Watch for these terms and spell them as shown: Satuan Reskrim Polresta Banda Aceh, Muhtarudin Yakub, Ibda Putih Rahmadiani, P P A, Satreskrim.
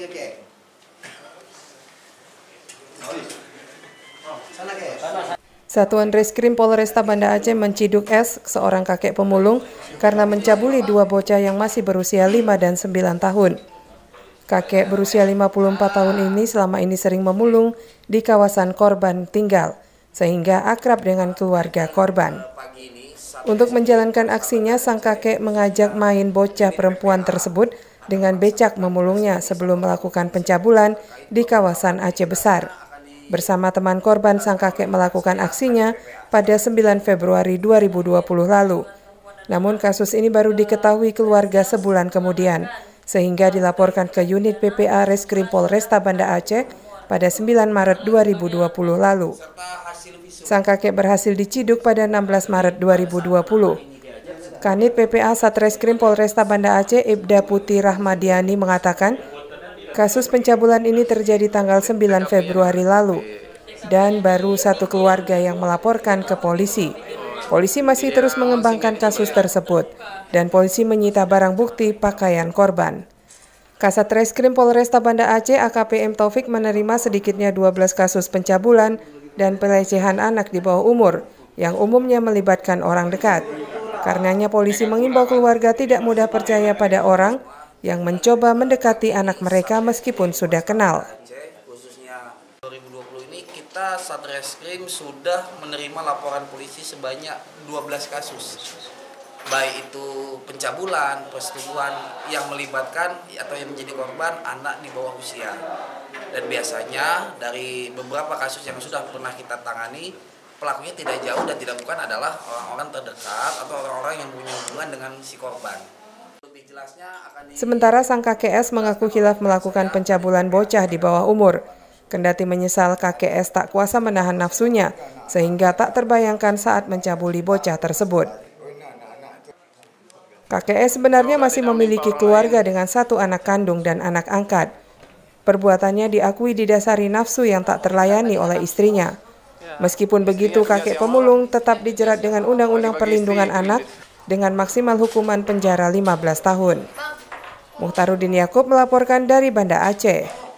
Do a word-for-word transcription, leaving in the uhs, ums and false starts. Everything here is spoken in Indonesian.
tiga kek. Satuan Reskrim Polresta Banda Aceh menciduk S, seorang kakek pemulung, karena mencabuli dua bocah yang masih berusia lima dan sembilan tahun. Kakek berusia lima puluh empat tahun ini selama ini sering memulung di kawasan korban tinggal, sehingga akrab dengan keluarga korban. Untuk menjalankan aksinya, sang kakek mengajak main bocah perempuan tersebut dengan becak memulungnya sebelum melakukan pencabulan di kawasan Aceh Besar. Bersama teman korban, sang kakek melakukan aksinya pada sembilan Februari dua ribu dua puluh lalu. Namun kasus ini baru diketahui keluarga sebulan kemudian, sehingga dilaporkan ke unit P P A Reskrim Polresta Banda Aceh pada sembilan Maret dua ribu dua puluh lalu. Sang kakek berhasil diciduk pada enam belas Maret dua ribu dua puluh. Kanit P P A Satreskrim Polresta Banda Aceh Ibda Putih Rahmadiani mengatakan, kasus pencabulan ini terjadi tanggal sembilan Februari lalu dan baru satu keluarga yang melaporkan ke polisi. Polisi masih terus mengembangkan kasus tersebut, dan polisi menyita barang bukti pakaian korban. Kasat Reskrim Polresta Banda Aceh A K P M Taufik menerima sedikitnya dua belas kasus pencabulan dan pelecehan anak di bawah umur, yang umumnya melibatkan orang dekat. Karenanya polisi mengimbau keluarga tidak mudah percaya pada orang yang mencoba mendekati anak mereka meskipun sudah kenal. Kita Satreskrim sudah menerima laporan polisi sebanyak dua belas kasus, baik itu pencabulan, persetubuhan yang melibatkan atau yang menjadi korban anak di bawah usia. Dan biasanya dari beberapa kasus yang sudah pernah kita tangani, pelakunya tidak jauh dan tidak bukan adalah orang-orang terdekat atau orang-orang yang punya hubungan dengan si korban. Sementara sang kakek S mengaku khilaf melakukan pencabulan bocah di bawah umur. Kendati menyesal, kakek S tak kuasa menahan nafsunya, sehingga tak terbayangkan saat mencabuli bocah tersebut. Kakek S sebenarnya masih memiliki keluarga dengan satu anak kandung dan anak angkat. Perbuatannya diakui didasari nafsu yang tak terlayani oleh istrinya. Meskipun begitu, kakek pemulung tetap dijerat dengan Undang-Undang Perlindungan Anak dengan maksimal hukuman penjara lima belas tahun. Muhtarudin Yakub melaporkan dari Banda Aceh.